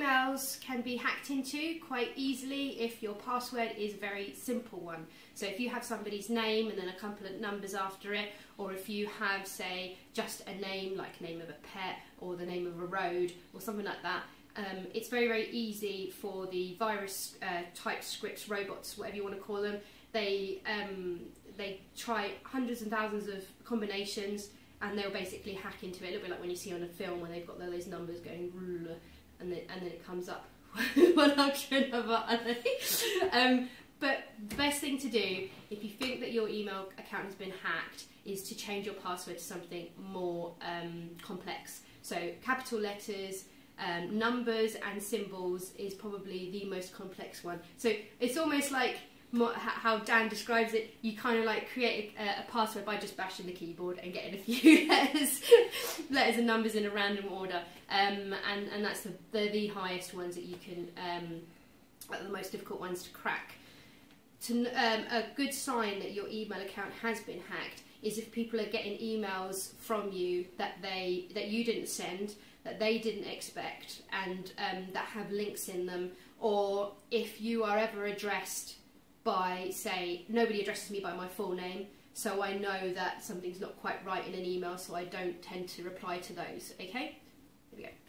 emails can be hacked into quite easily if your password is a very simple one. So if you have somebody's name and then a couple of numbers after it, or if you have, say, just a name, like name of a pet or the name of a road or something like that, it's very, very easy for the virus type scripts, robots, whatever you want to call them. They try hundreds and thousands of combinations, and they'll basically hack into it, a little bit like when you see on a film when they've got those numbers going, and then it comes up 100 of other. But the best thing to do, if you think that your email account has been hacked, is to change your password to something more complex. So capital letters, numbers and symbols is probably the most complex one. So it's almost like how Dan describes it, you kind of like create a password by just bashing the keyboard and getting a few letters and numbers in a random order, and that's the highest ones that you can, the most difficult ones to crack. A good sign that your email account has been hacked is if people are getting emails from you that you didn't send, that they didn't expect, and that have links in them, or if you are ever addressed by, say, nobody addresses me by my full name, so I know that something's not quite right in an email, so I don't tend to reply to those. Okay, there we go.